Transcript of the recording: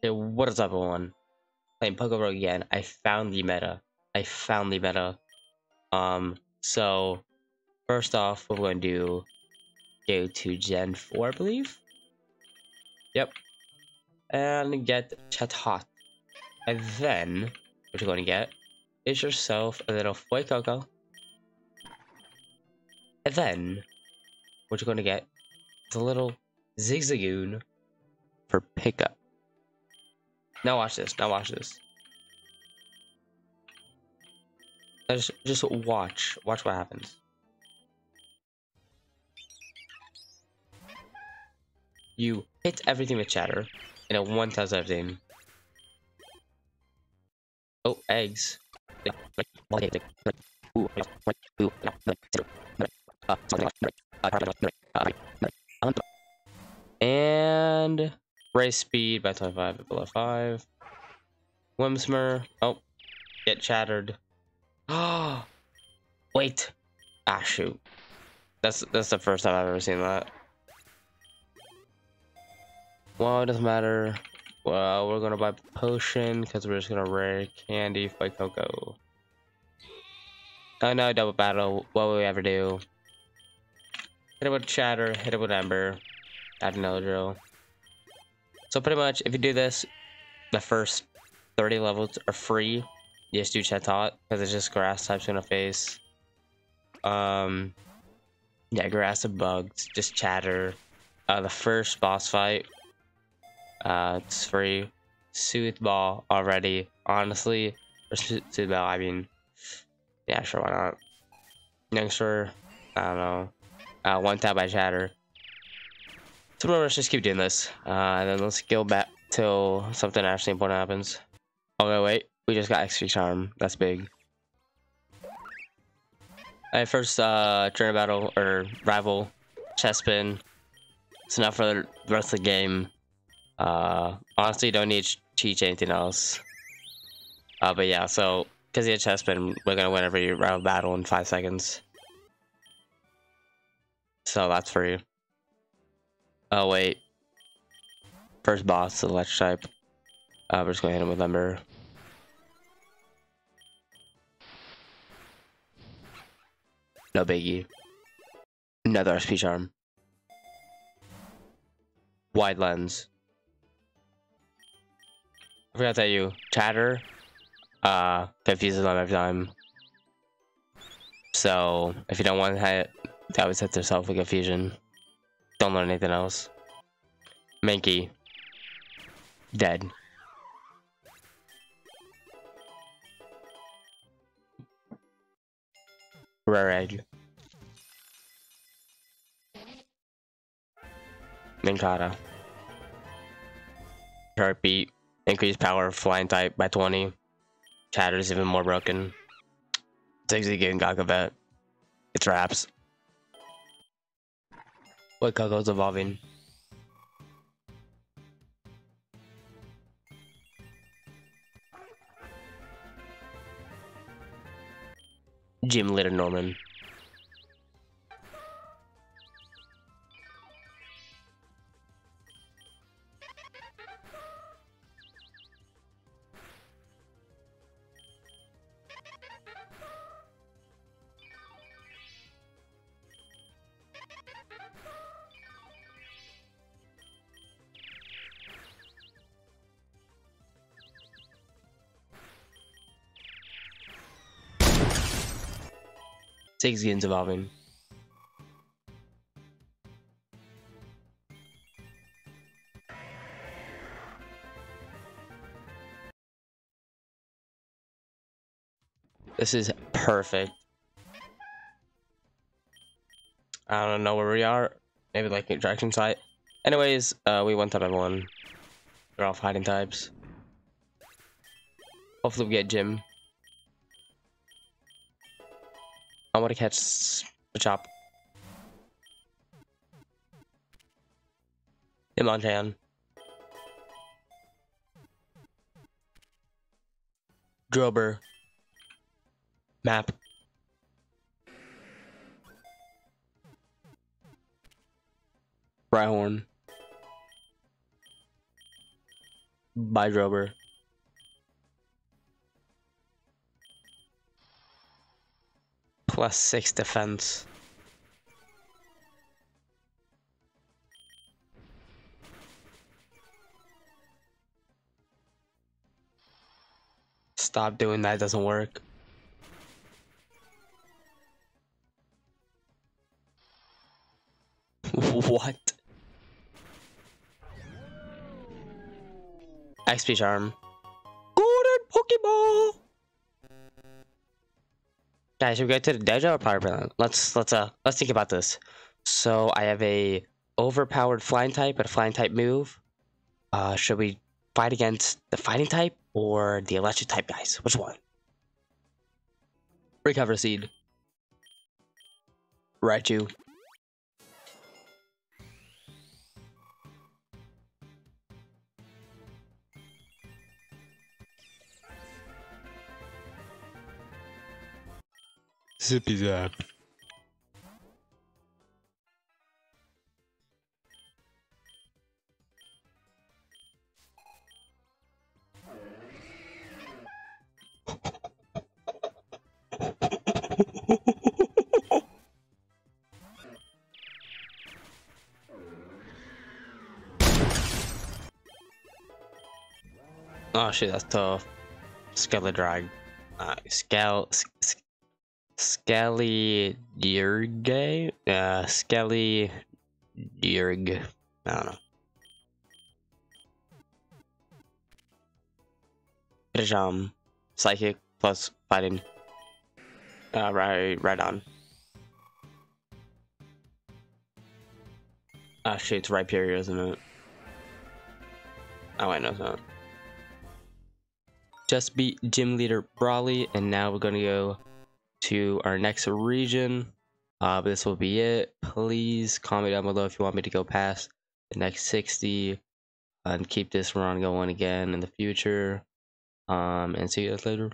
Hey, what is up, everyone? Playing PokeRogue again. I found the meta. So first off, we're going to go to Gen 4, I believe. Yep. And get Chatot. And then what you're going to get is yourself a little Fuecoco. And then what you're going to get is a little Zigzagoon for pickup. Now watch this. Just watch. Watch what happens. You hit everything with Chatter, and it one-taps everything. Oh, eggs. And race speed by 25 below 5. Whimsmer. Oh, get chattered. Oh, wait. Ah, shoot. That's the first time I've ever seen that. Well, it doesn't matter. Well, we're gonna buy potion because we're just gonna rare candy by Fuecoco. Oh no, double battle. What will we ever do? Hit it with Chatter. Hit it with Ember. Add another drill. So pretty much, if you do this, the first 30 levels are free. You just do Chatot, because it's just grass types gonna face. Yeah, grass and bugs, just Chatter. The first boss fight, it's free. Soothe Ball already, honestly. Or Soothe Ball, I mean, yeah, sure, why not? Youngster, I don't know. One tap by Chatter. So let's just keep doing this, and then let's go back till something actually important happens. Okay, wait, we just got XP Charm. That's big. Alright, first trainer battle or rival, Chespin. It's enough for the rest of the game. Honestly, don't need to teach anything else. But yeah, so because he had Chespin, we're gonna win every rival battle in 5 seconds. So that's for you. Oh wait, first boss, the electric type. We're just gonna hit him with Ember. No biggie. Another SP charm. Wide lens. I forgot to tell you, Chatter confuses them every time. So if you don't want to always hit yourself with confusion. Don't learn anything else. Manky. Dead. Rare egg. Mincata. Heartbeat. Increase power of flying type by 20. Chatter's even more broken. Takes it again, Gagavet. It's wraps. Fuecoco's evolving. Gym leader Norman. Zigzagoon's evolving. This is perfect. I don't know where we are. Maybe like attraction site. Anyways, we one tap everyone. They're all fighting types. Hopefully we get Jim. I want to catch the chop. Him on hand. Drober. Map. Rhyhorn. Bye, Drober. +6 defense. Stop doing that, it doesn't work. What? XP Charm. Golden Pokeball! Guys, should we go to the dojo or Power Plant? Let's think about this. So I have a overpowered flying type, but a flying type move. Should we fight against the fighting type or the electric type, guys? Which one? Recover Seed. Raichu. Zippy Zap. Oh shit, that's tough. Skeledirge. Skeledirge? Skeledirge. I don't know. Psychic plus fighting. Right on. Ah, shit, it's Rhyperior, isn't it? Oh, I know it's not. Just beat Gym Leader Brawly, and now we're gonna go to our next region. But this will be it. Please comment down below if you want me to go past the next 60 and keep this run going again in the future. And see you guys later.